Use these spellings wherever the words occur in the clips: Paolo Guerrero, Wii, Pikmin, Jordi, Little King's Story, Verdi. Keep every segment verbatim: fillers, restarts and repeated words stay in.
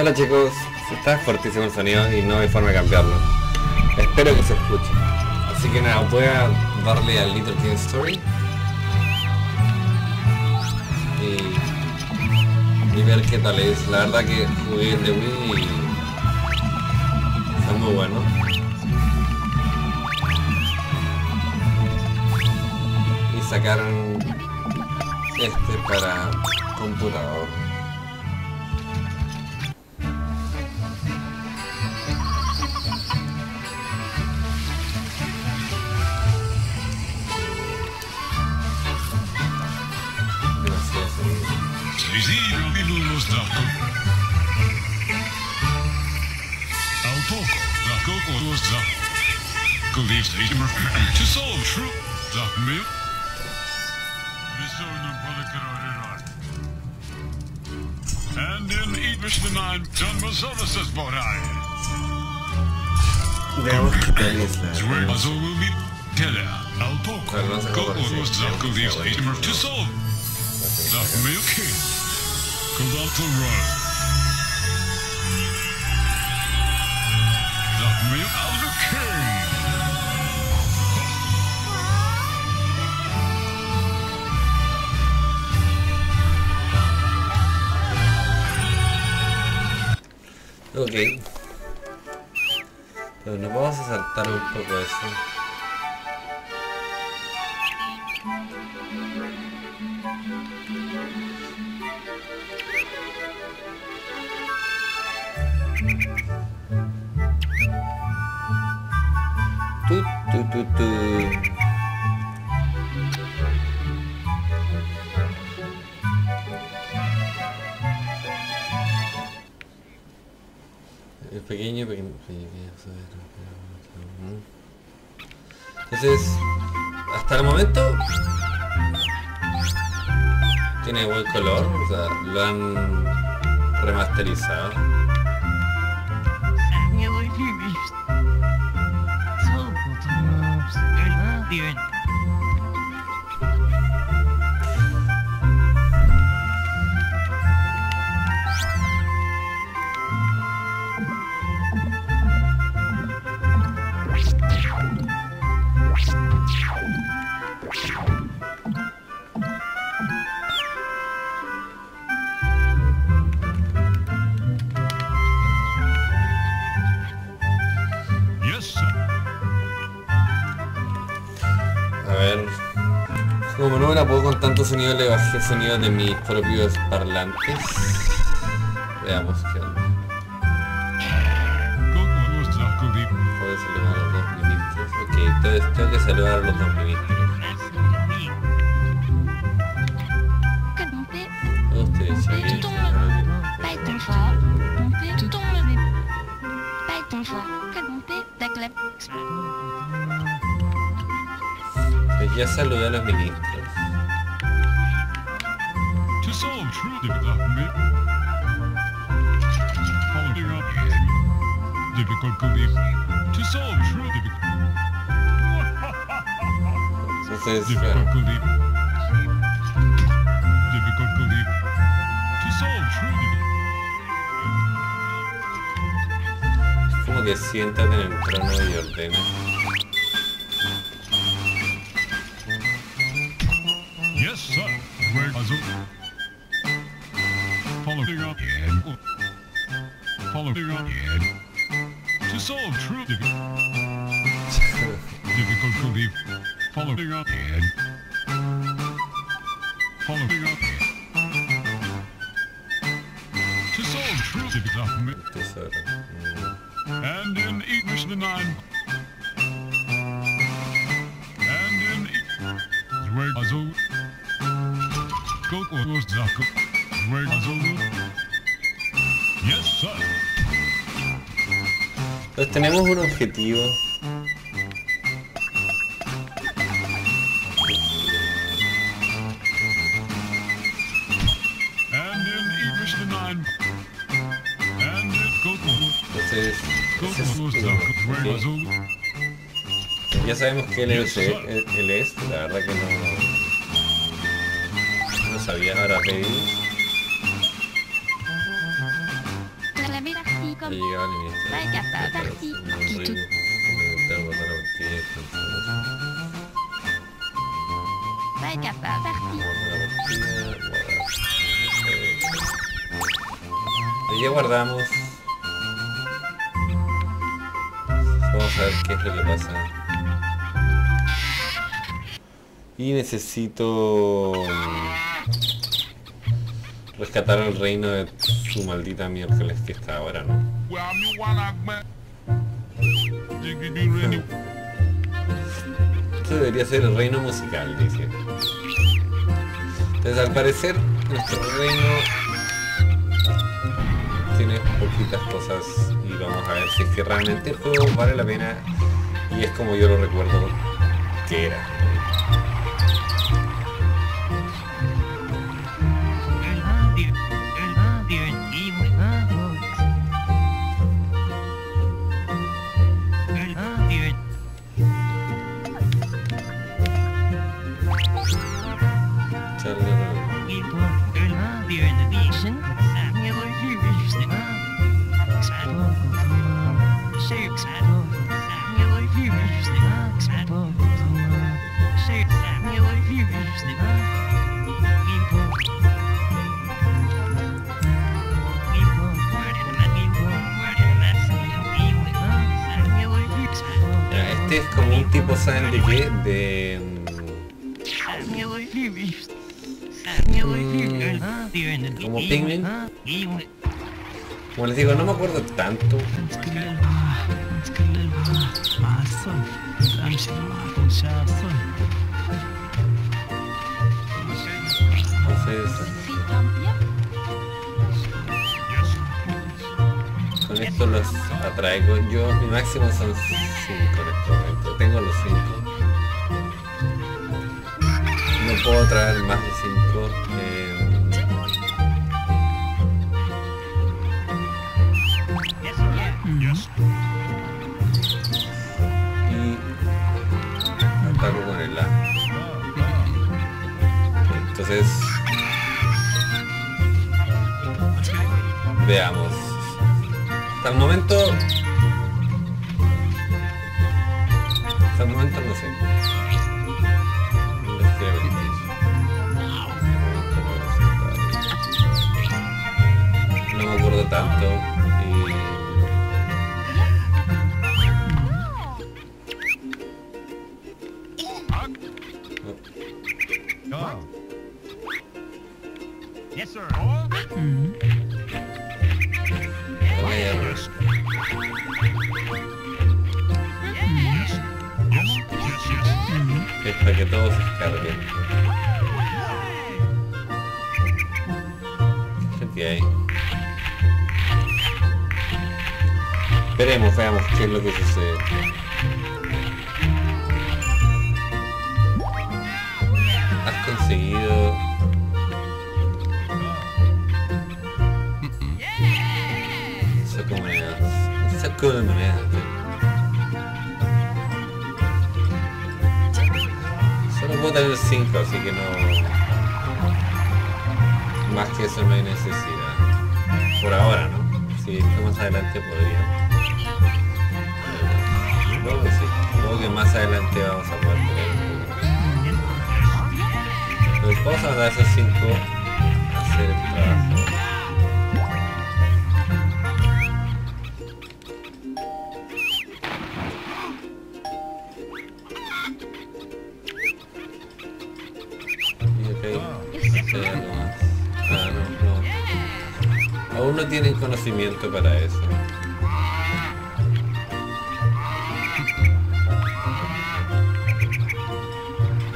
Hola chicos, está fuertísimo el sonido y no hay forma de cambiarlo. Espero que se escuche. Así que nada, voy a darle al Little King's Story y, y ver qué tal es. La verdad que jugué el de Wii y está muy bueno. Y sacaron este para computador. Veamos qué tal es la verdad. Colostal Royal. The Milk of the King. Ok. Pero nos vamos a saltar un poco eso. Tu, tu. El pequeño, pequeño, pequeño, entonces hasta el momento tiene buen color, o sea, lo han remasterizado. Bien. Como no me la puedo con tanto sonido, le bajé sonido de mis propios parlantes. Veamos qué onda. Puedo saludar a los dos ministros. Ok, entonces tengo que saludar a los dos ministros. Ya saludé a los ministros. Entonces, es como que siéntate en el trono y ordena. Entonces tenemos un objetivo. Entonces, ese es uno, okay. Ya sabemos que él es, él es, la verdad que no, no sabía, ahora pedir. comme... Vague à pas parti. Quitte. Vague à pas parti. Y ya guardamos. Vamos a ver qué es lo que pasa. Y necesito... rescatar el reino de su maldita miércoles que está ahora, ¿no? Este debería ser el reino musical, dice. Entonces al parecer nuestro reino tiene poquitas cosas y vamos a ver si es que realmente el juego vale la pena y es como yo lo recuerdo que era. Este es como un tipo, ¿saben de qué? De... Mm, como Pikmin. Como les digo, no me acuerdo tanto. Entonces... con esto los atraigo. Yo, mi máximo son cinco en este momento. Tengo los cinco. No puedo traer más de cinco. Eh... y ataco con el A. Entonces... veamos. Hasta el momento... hasta el momento no sé. No les creo que es. No me acuerdo tanto. Y... oh. Yes, sir. Es para que todos se carguen. Okay. Esperemos, veamos qué es lo que sucede. Has conseguido... saco de monedas. Saco de monedas. Puedo tener cinco, así que no... más que eso no hay necesidad. Por ahora, ¿no? Si es que más adelante podría. Luego que sí. Luego que más adelante vamos a poder tener... pero vamos a dar esos cinco a hacer el trabajo. No tienen conocimiento para eso.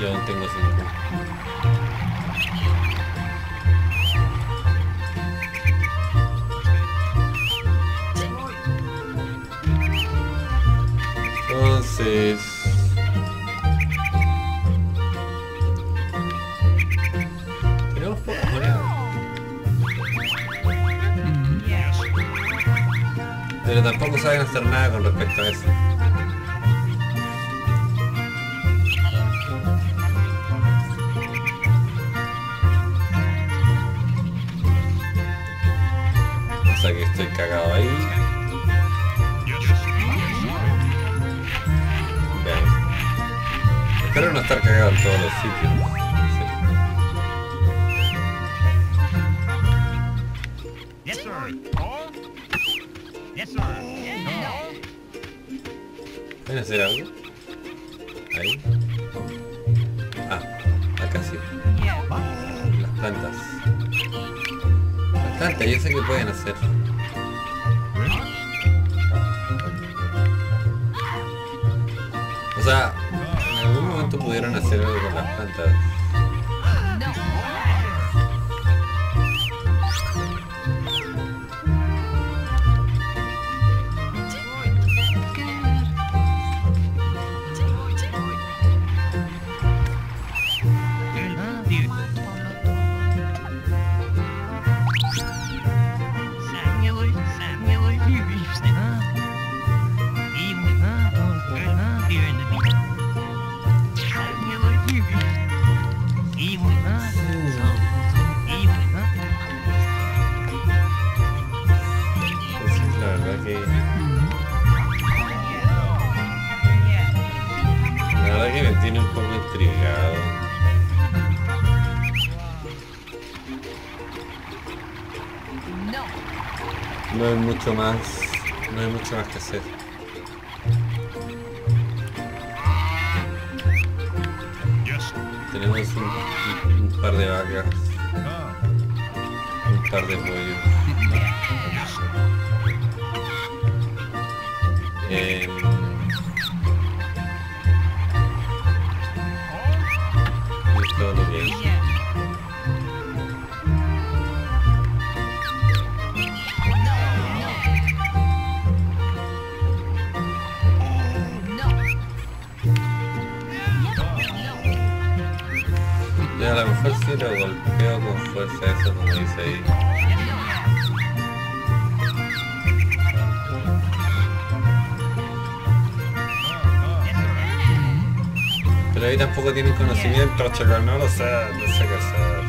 Yo aún tengo cinco. Entonces... tenemos pocas monedas. Pero tampoco saben hacer nada con respecto a eso. O sea que estoy cagado ahí. Bien. Espero no estar cagado en todos los sitios. ¿Ven a hacer algo? Ahí. Ah, acá sí. Las plantas. Las plantas, yo sé que pueden hacer. O sea, en algún momento pudieron hacer algo con las plantas. No hay mucho más, no hay mucho más que hacer. Tenemos un, un par de vacas, un par de pollos. Eh, todo lo bien. A lo mejor si lo golpeo con fuerza, eso como dice ahí. Pero ahí tampoco tienen conocimiento, chicos, no lo sé, no sé qué hacer.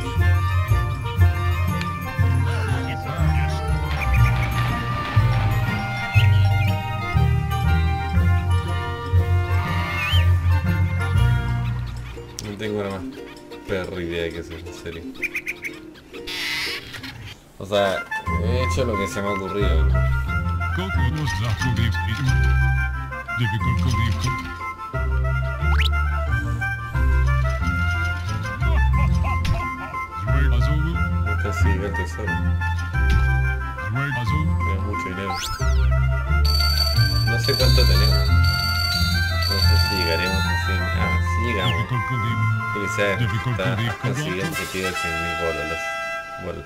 No tengo nada más. Perra idea que hacer, en serio. O sea, he hecho lo que se me ha ocurrido, ¿no? Nunca se llega al tesoro. Es mucho dinero. No sé cuánto tenemos. No sé si llegaremos a fin. Ah, sí llegamos. Quizás hasta conseguir el sentido de cien mil bolas. Bueno,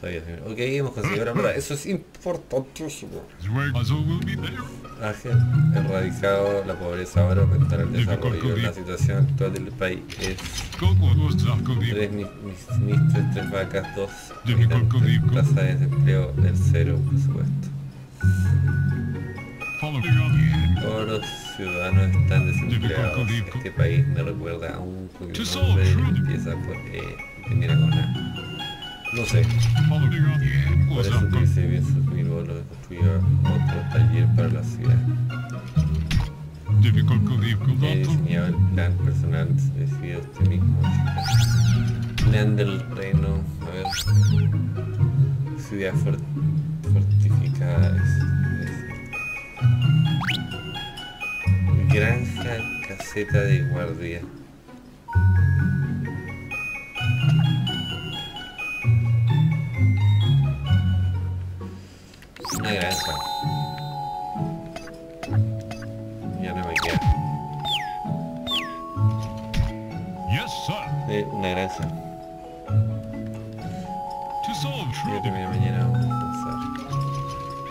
sabía. Ok, hemos conseguido la verdad. Eso es importantísimo. Ángel, erradicado la pobreza ahora, aumentar el desarrollo. La situación actual del país es tres ministros, tres vacas, dos habitantes, tasa de desempleo del cero, por supuesto. Todos los ciudadanos están desempleados. Este país me recuerda a un juego que empieza por E y termina con A. No sé. Por eso utilicé bien sus mil bolos de construir otro taller para la ciudad. He diseñado el plan personal, decidido usted mismo. Plan del reino, a ver. Ciudad fortificada. Granja, caseta de guardia. Una granja. Ya no me queda. Eh, una granja. Yo terminé mañana, vamos a pensar.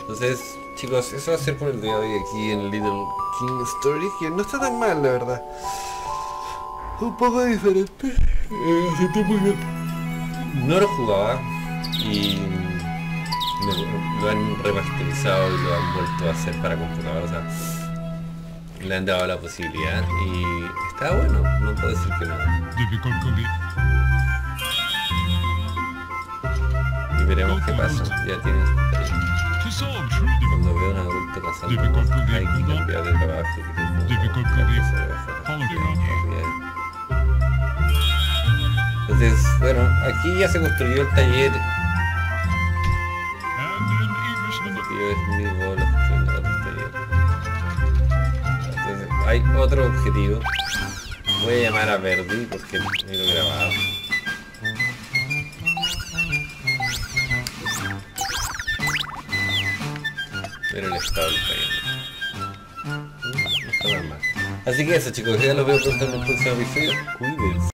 Entonces, chicos, eso va a ser por el día de hoy aquí en Little King's Story, que no está tan mal, la verdad. Un poco diferente. Eh, sentí muy bien. No lo jugaba y me, lo han remasterizado y lo han vuelto a hacer para computadora. O sea, le han dado la posibilidad y está bueno, no puedo decir que no. Y veremos qué pasa. Ya tienes. Difficult to Difficult to Entonces, bueno, aquí ya se construyó el taller. Entonces, hay otro objetivo. Voy a llamar a Verdi porque no lo he grabado. Pero el estado está bien. No está mal. Así que eso, chicos, ya los veo pronto en el próximo episodio. Cuídense.